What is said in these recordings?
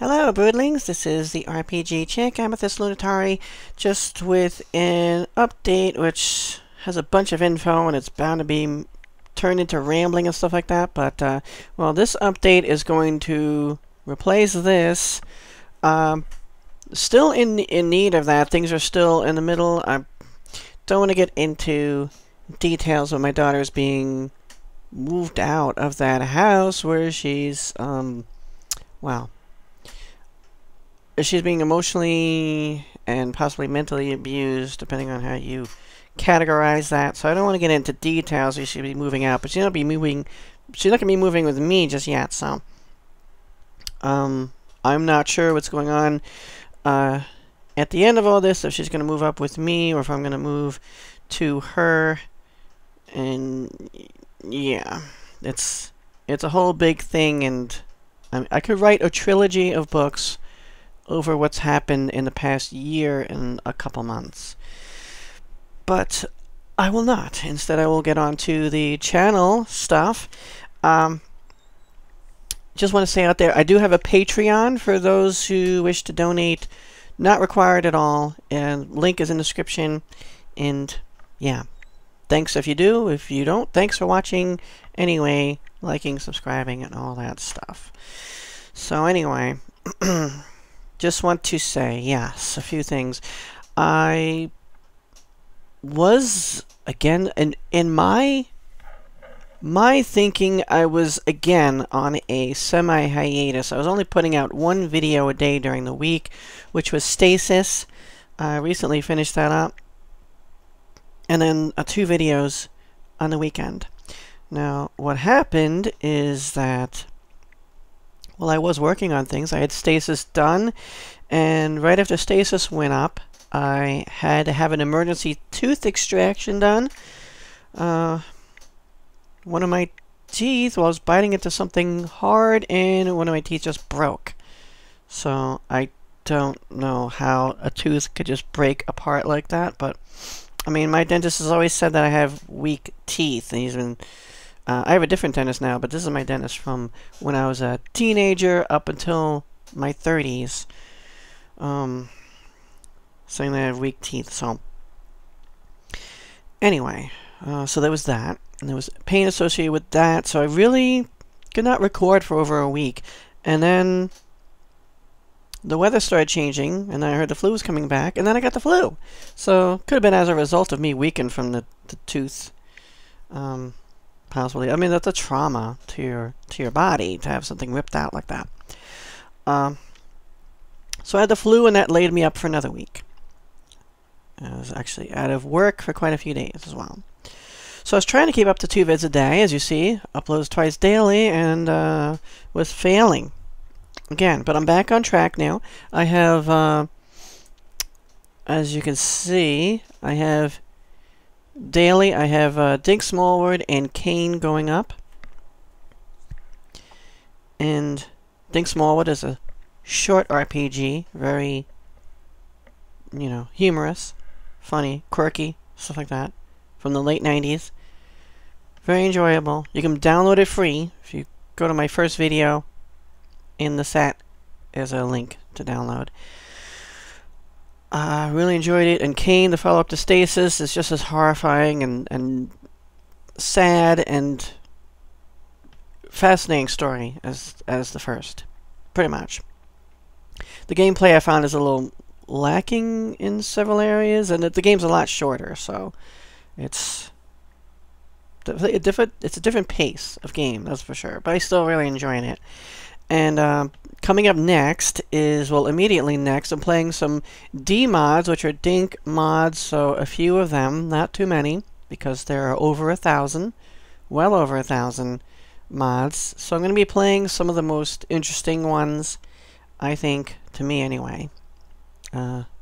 Hello, Broodlings. This is the RPG Chick, Amethyst Lunatari, just with an update which has a bunch of info and it's bound to be turned into rambling and stuff like that. But, well, this update is going to replace this. Still in need of that. Things are still in the middle. I don't want to get into details of my daughter's being moved out of that house where she's, well... she's being emotionally and possibly mentally abused, depending on how you categorize that. So I don't want to get into details. She should be moving out, but she's not gonna be moving with me just yet. So I'm not sure what's going on at the end of all this. If she's gonna move up with me, or if I'm gonna move to her. And yeah, it's a whole big thing, and I could write a trilogy of books over what's happened in the past year and a couple months. But I will not. Instead, I will get on to the channel stuff. Just want to say out there, I do have a Patreon for those who wish to donate. Not required at all. And link is in the description. And yeah, thanks if you do. If you don't, thanks for watching. Anyway, liking, subscribing, and all that stuff. So anyway... just want to say, yes, a few things. I was, again, in my thinking, I was, again, on a semi-hiatus. I was only putting out one video a day during the week, which was Stasis. I recently finished that up. And then two videos on the weekend. Now, what happened is that... well, I was working on things. I had Stasis done, and right after Stasis went up, I had to have an emergency tooth extraction done. One of my teeth, well, I was biting into something hard, and one of my teeth just broke. So I don't know how a tooth could just break apart like that, but I mean, my dentist has always said that I have weak teeth, and he's been... I have a different dentist now, but this is my dentist from when I was a teenager up until my 30s. Saying that I have weak teeth, so... anyway, so there was that. And there was pain associated with that, so I really could not record for over a week. And then the weather started changing, and I heard the flu was coming back, and then I got the flu. So, could have been as a result of me weakened from the tooth. Possibly. I mean, that's a trauma to your body, to have something ripped out like that. So I had the flu, and that laid me up for another week. I was actually out of work for quite a few days as well. So I was trying to keep up to 2 vids a day, as you see. Uploads twice daily, and was failing. Again, but I'm back on track now. I have, as you can see, I have... daily, I have Dink Smallwood and Cayne going up. And Dink Smallwood is a short RPG, very, you know, humorous, funny, quirky, stuff like that, from the late 90s. Very enjoyable. You can download it free. If you go to my first video in the set, there's a link to download. I really enjoyed it, and Cayne, the follow-up to Stasis, is just as horrifying and sad and fascinating story as the first, pretty much. The gameplay I found is a little lacking in several areas, and the game's a lot shorter, so it's a different pace of game, that's for sure, but I'm still really enjoying it. And coming up next is, well, immediately next, I'm playing some D-Mods, which are Dink Mods, so a few of them, not too many, because there are over 1,000, well over 1,000 mods. So I'm going to be playing some of the most interesting ones, I think, to me anyway.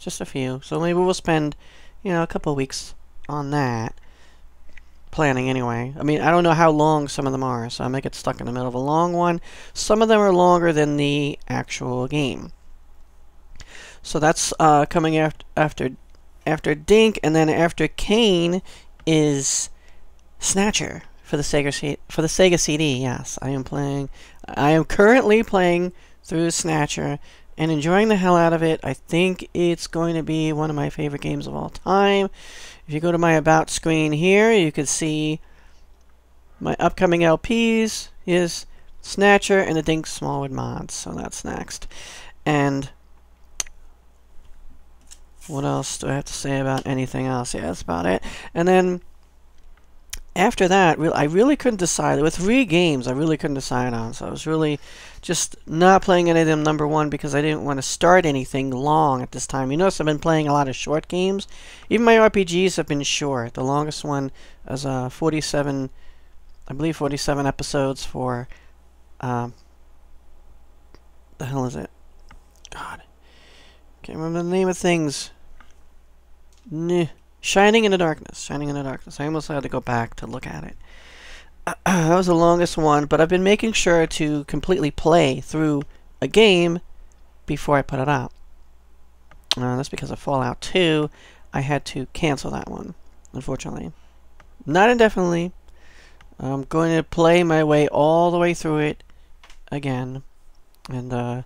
Just a few. So maybe we'll spend, you know, a couple weeks on that. Planning anyway. I mean, I don't know how long some of them are, so I might get stuck in the middle of a long one. Some of them are longer than the actual game. So that's coming after Dink, and then after Cayne is Snatcher for the Sega CD. Yes, I am currently playing through Snatcher and enjoying the hell out of it. I think it's going to be one of my favorite games of all time. If you go to my About screen here, you can see my upcoming LPs is Snatcher and the Dink Smallwood mods, so that's next. And what else do I have to say about anything else? Yeah, that's about it. And then after that, I really couldn't decide. With 3 games, I really couldn't decide on. So I was really just not playing any of them, number one, because I didn't want to start anything long at this time. You notice I've been playing a lot of short games. Even my RPGs have been short. The longest one is 47, I believe 47 episodes for, the hell is it? God. Can't remember the name of things. Nah. Shining in the Darkness. Shining in the Darkness. I almost had to go back to look at it. That was the longest one, but I've been making sure to completely play through a game before I put it out. That's because of Fallout 2. I had to cancel that one, unfortunately. Not indefinitely. I'm going to play my way all the way through it again. And,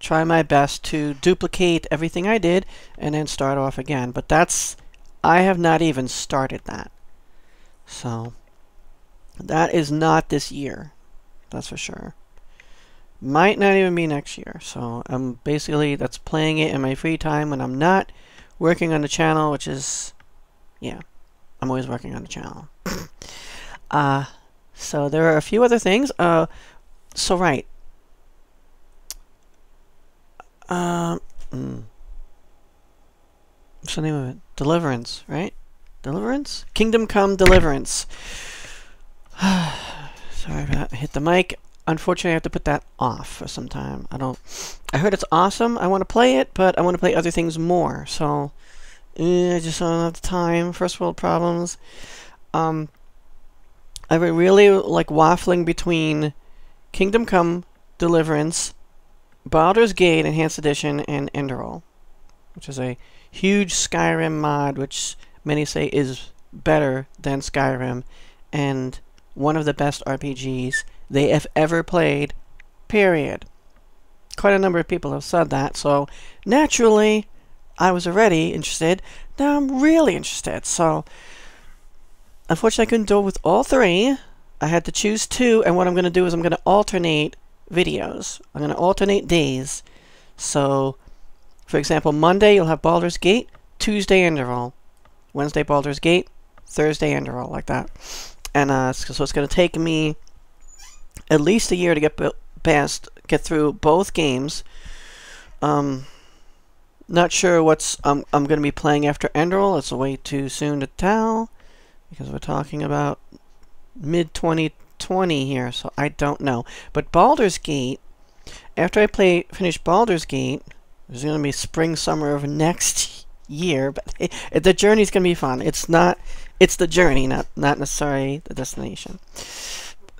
try my best to duplicate everything I did and then start off again. But that's... I have not even started that. So that is not this year. That's for sure. Might not even be next year. So I'm basically... That's playing it in my free time when I'm not working on the channel, which is... Yeah. I'm always working on the channel. So there are a few other things. So right. What's the name of it? Deliverance, right? Deliverance? Kingdom Come Deliverance. Sorry for that. I hit the mic. Unfortunately, I have to put that off for some time. I heard it's awesome. I want to play it, but I want to play other things more. So, I just don't have the time. First world problems. I've been really, like, waffling between Kingdom Come Deliverance, Baldur's Gate Enhanced Edition, and Enderal, which is a huge Skyrim mod, which many say is better than Skyrim and one of the best RPGs they have ever played, period. Quite a number of people have said that, so naturally I was already interested. Now I'm really interested, so unfortunately I couldn't do it with all 3. I had to choose 2, and what I'm going to do is I'm going to alternate videos. I'm going to alternate days. So, for example, Monday you'll have Baldur's Gate, Tuesday Enderal, Wednesday Baldur's Gate, Thursday Enderal, like that. And so it's going to take me at least a year to get through both games. Not sure what's I'm going to be playing after Enderal. It's way too soon to tell because we're talking about mid-2020 here, so I don't know. But Baldur's Gate, after I finish Baldur's Gate, there's going to be spring, summer of next year, but the journey's going to be fun. It's the journey, not necessarily the destination.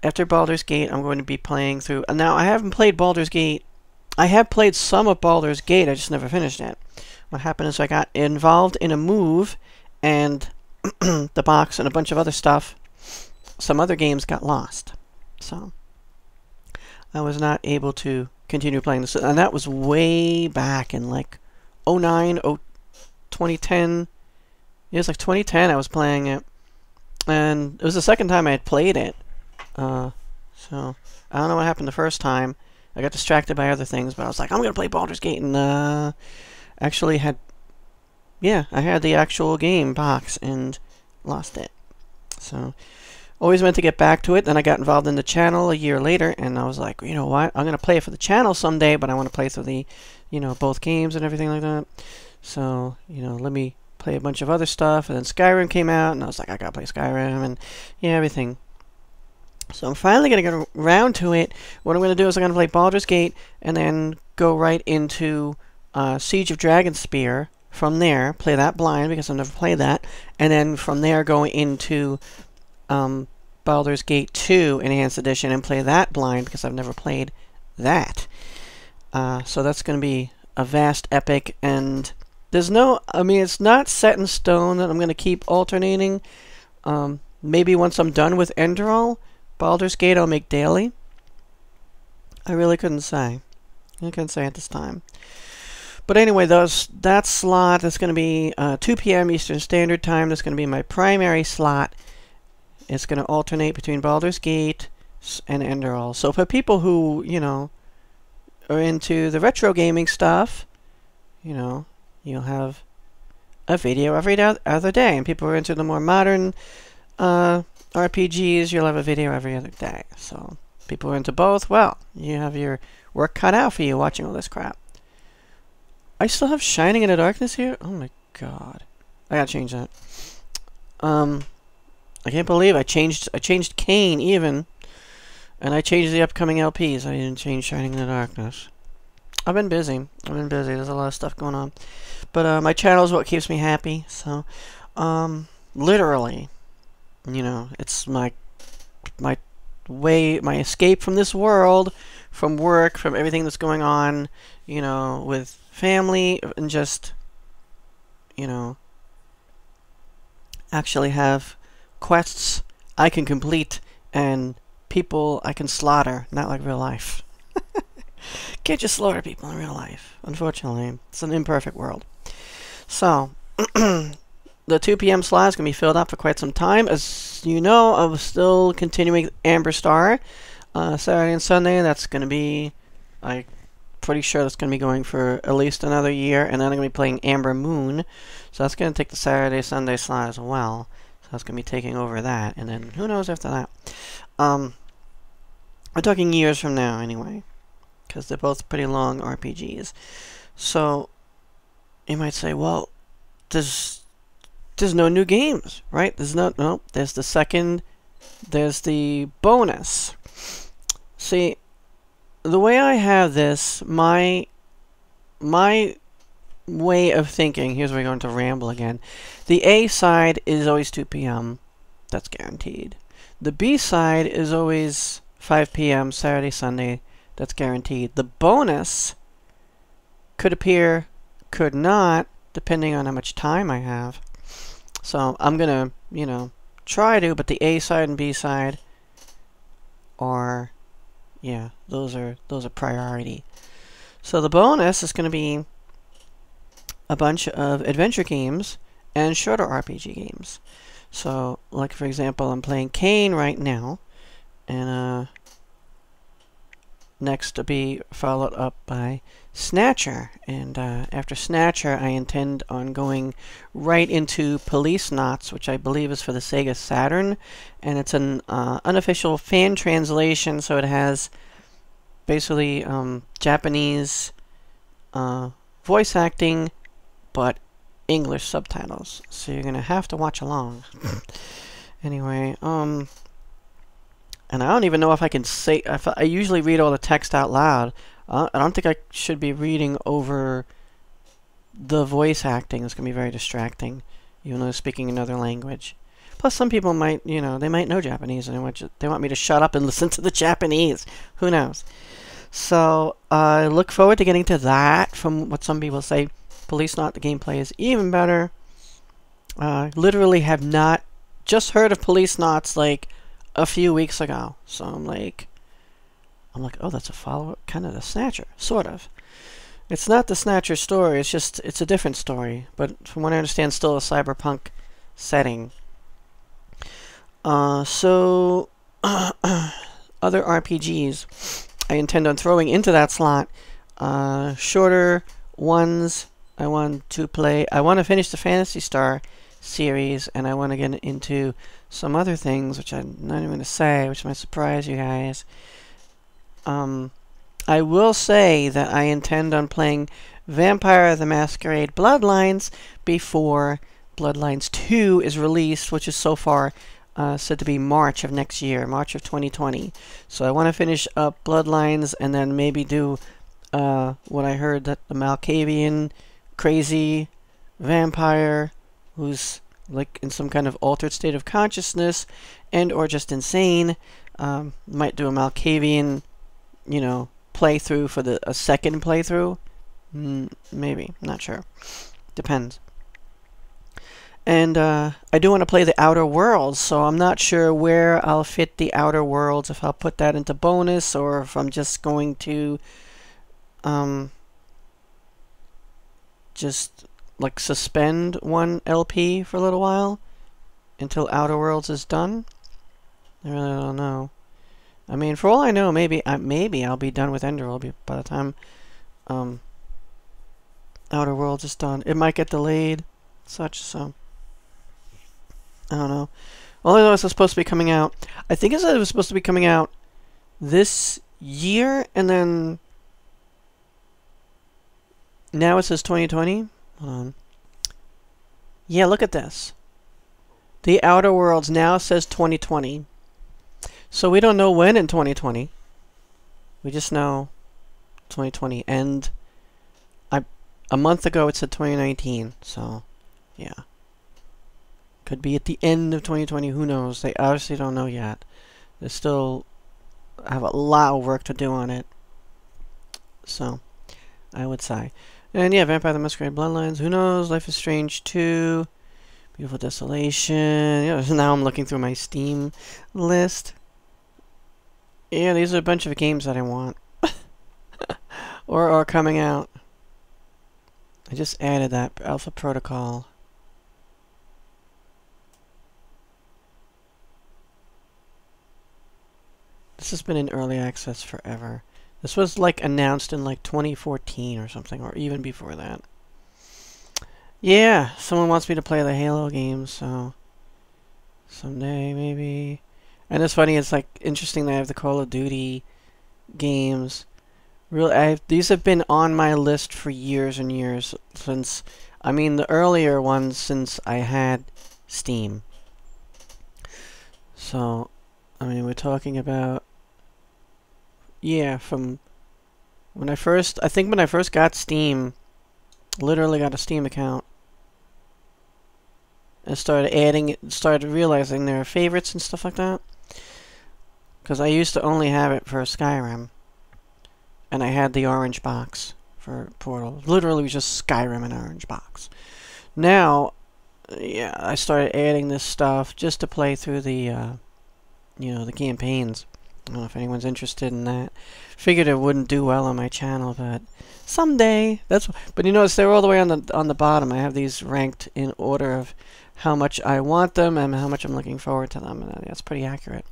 After Baldur's Gate, I'm going to be playing through... Now, I haven't played Baldur's Gate. I have played some of Baldur's Gate, I just never finished it. What happened is I got involved in a move, and the box and a bunch of other stuff. Some other games got lost, so I was not able to continue playing this, and that was way back in like 2009, 2010. It was like 2010 I was playing it, and it was the second time I had played it, so I don't know what happened the first time. I got distracted by other things, but I was like, I'm gonna play Baldur's Gate, and actually had, yeah, I had the actual game box and lost it, so always meant to get back to it. Then I got involved in the channel a year later, and I was like, you know what? I'm going to play it for the channel someday, but I want to play through the, you know, both games and everything like that. So, you know, let me play a bunch of other stuff. And then Skyrim came out, and I was like, I got to play Skyrim and, yeah, everything. So I'm finally going to get around to it. What I'm going to do is I'm going to play Baldur's Gate and then go right into Siege of Dragonspear from there. Play that blind because I've never played that. And then from there go into... Baldur's Gate 2 Enhanced Edition and play that blind because I've never played that. So that's going to be a vast epic, and there's no, I mean, it's not set in stone that I'm going to keep alternating. Maybe once I'm done with Enderal, Baldur's Gate I'll make daily. I really couldn't say. I couldn't say at this time. But anyway, that slot is going to be 2 p.m. Eastern Standard Time. That's going to be my primary slot. It's going to alternate between Baldur's Gate and Enderal. So for people who, you know, are into the retro gaming stuff, you know, you'll have a video every other day. And people who are into the more modern RPGs, you'll have a video every other day. So people who are into both, well, you have your work cut out for you watching all this crap. I still have Shining in the Darkness here? Oh my god. I gotta change that. I can't believe I changed Cayne even. And I changed the upcoming LPs. I didn't change Shining in the Darkness. I've been busy. There's a lot of stuff going on. But my channel is what keeps me happy. So, literally, you know, it's my way, my escape from this world, from work, from everything that's going on, you know, with family, and just, you know, actually have quests I can complete and people I can slaughter, not like real life. Can't just slaughter people in real life, unfortunately. It's an imperfect world. So, the 2 p.m. slot is going to be filled up for quite some time. As you know, I'm still continuing Amber Star Saturday and Sunday. That's going to be, I'm pretty sure that's going to be going for at least another year, and then I'm going to be playing Amber Moon. So that's going to take the Saturday, Sunday slot as well. I was going to be taking over that, and then who knows after that. We're talking years from now, anyway, because they're both pretty long RPGs. So, you might say, well, there's no new games, right? There's no, there's the second, there's the bonus. See, the way I have this, my way of thinking, here's where we're going to ramble again. The A side is always 2 p.m. That's guaranteed. The B side is always 5 p.m. Saturday, Sunday. That's guaranteed. The bonus could appear, could not, depending on how much time I have. So I'm going to, you know, try to, but the A side and B side are, yeah, those are priority. So the bonus is going to be a bunch of adventure games and shorter RPG games. So, like for example, I'm playing Cayne right now, and next to be followed up by Snatcher. And after Snatcher, I intend on going right into Policenauts, which I believe is for the Sega Saturn, and it's an unofficial fan translation. So it has basically Japanese voice acting, but English subtitles, so you're gonna have to watch along. Anyway, and I don't even know if I can say, if I usually read all the text out loud. I don't think I should be reading over the voice acting. It's gonna be very distracting, even though speaking another language. Plus, some people might, you know, they might know Japanese and they want me to shut up and listen to the Japanese. Who knows? So I look forward to getting to that. From what some people say, Policenauts, the gameplay is even better. I literally have not just heard of Policenauts like a few weeks ago. So I'm like, oh, that's a follow-up, kind of the Snatcher, sort of. It's not the Snatcher story. It's just, it's a different story. But from what I understand, still a cyberpunk setting. So other RPGs I intend on throwing into that slot, shorter ones. I want to play, I want to finish the Phantasy Star series, and I want to get into some other things, which I'm not even going to say, which might surprise you guys. I will say that I intend on playing Vampire the Masquerade Bloodlines before Bloodlines 2 is released, which is so far said to be March of next year, March of 2020. So I want to finish up Bloodlines, and then maybe do what I heard that the Malkavian crazy vampire who's like in some kind of altered state of consciousness and or just insane, might do a Malkavian, you know, playthrough for a second playthrough. Maybe, not sure, depends. And I do want to play The Outer Worlds, so I'm not sure where I'll fit The Outer Worlds, if I'll put that into bonus or if I'm just going to just like suspend one LP for a little while until Outer Worlds is done. I really don't know. I mean, for all I know, maybe I'll be done with Enderal by the time Outer Worlds is done. It might get delayed, such, so I don't know. Only though it's supposed to be coming out, I think it said it was supposed to be coming out this year, and then now it says 2020. Hold on. Yeah, look at this. The Outer Worlds now says 2020. So we don't know when in 2020. We just know 2020. And a month ago it said 2019. So, yeah. Could be at the end of 2020. Who knows? They obviously don't know yet. They still have a lot of work to do on it. So, I would say. And yeah, Vampire the Masquerade Bloodlines. Who knows? Life is Strange 2. Beautiful Desolation. Yeah, now I'm looking through my Steam list. Yeah, these are a bunch of games that I want. Or are coming out. I just added that. Alpha Protocol. This has been in early access forever. This was like announced in like 2014 or something, or even before that. Yeah, someone wants me to play the Halo game, so someday maybe. And it's funny, it's like interesting that I have the Call of Duty games. Really, these have been on my list for years and years since. I mean, the earlier ones since I had Steam. So, I mean, we're talking about, yeah, from when I first. I think when I first got Steam, literally got a Steam account. And started adding it, started realizing there are favorites and stuff like that. Because I used to only have it for Skyrim. And I had the orange box for Portal. Literally, it was just Skyrim and orange box. Now, yeah, I started adding this stuff just to play through the, you know, the campaigns. I don't know if anyone's interested in that. Figured it wouldn't do well on my channel, but someday. That's. But you notice they're all the way on the bottom. I have these ranked in order of how much I want them and how much I'm looking forward to them. And that's pretty accurate.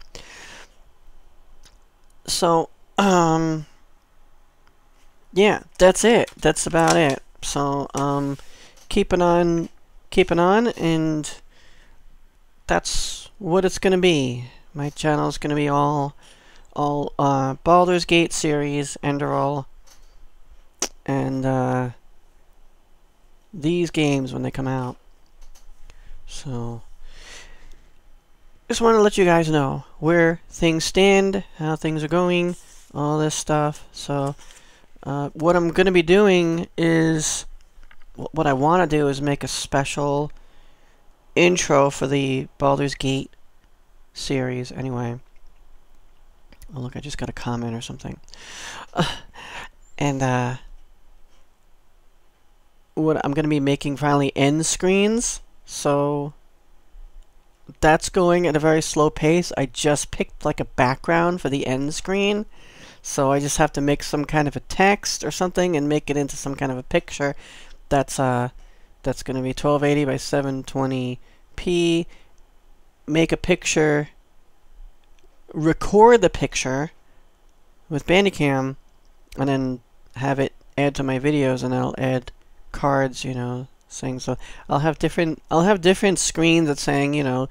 So, yeah, that's it. That's about it. So, keep it on, and that's what it's gonna be. My channel's gonna be all Baldur's Gate series, Enderal, and these games when they come out. So, just want to let you guys know where things stand, how things are going, all this stuff. So, what I'm gonna be doing is, what I want to do is make a special intro for the Baldur's Gate series. Anyway. Oh, look, I just got a comment or something. And what I'm going to be making finally end screens. So that's going at a very slow pace. I just picked like a background for the end screen. So I just have to make some kind of a text or something and make it into some kind of a picture. That's going to be 1280 by 720p. Make a picture, record the picture with Bandicam, and then have it add to my videos, and I'll add cards, you know, saying, so I'll have different screens that's saying, you know,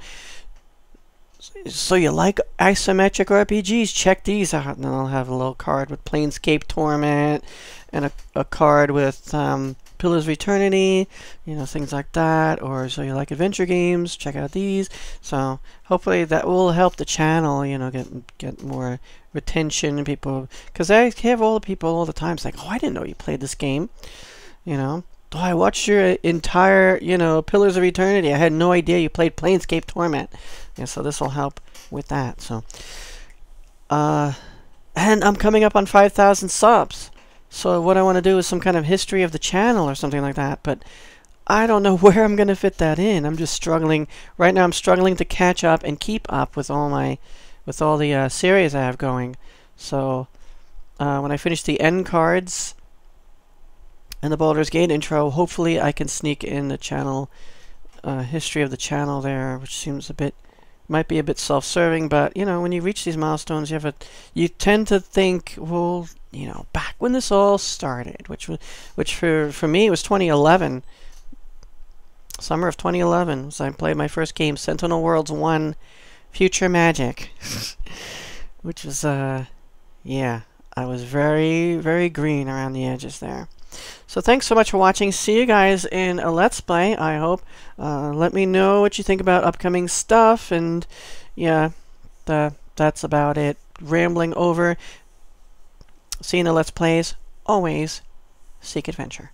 so you like isometric RPGs, check these out, and I'll have a little card with Planescape Torment, and a card with Pillars of Eternity, you know, things like that. Or so you like adventure games, check out these. So hopefully that will help the channel, you know, get more retention and people, because I have all the people all the time saying, oh, I didn't know you played this game, you know, oh, I watched your entire, you know, Pillars of Eternity, I had no idea you played Planescape Torment. And so this will help with that. So and I'm coming up on 5,000 subs. So what I want to do is some kind of history of the channel or something like that, but I don't know where I'm gonna fit that in. I'm just struggling right now. I'm struggling to catch up and keep up with all my, with all the series I have going. So when I finish the end cards and the Baldur's Gate intro, hopefully I can sneak in the channel history of the channel there, which seems a bit, might be a bit self-serving, but you know, when you reach these milestones, you have a, you tend to think, well, you know, back when this all started, which for me it was 2011. Summer of 2011, so I played my first game, Sentinel Worlds 1 Future Magic, which was, yeah, I was very, very green around the edges there. So thanks so much for watching. See you guys in a Let's Play, I hope. Let me know what you think about upcoming stuff, and yeah, that's about it. Rambling over. See you in the Let's Plays. Always seek adventure.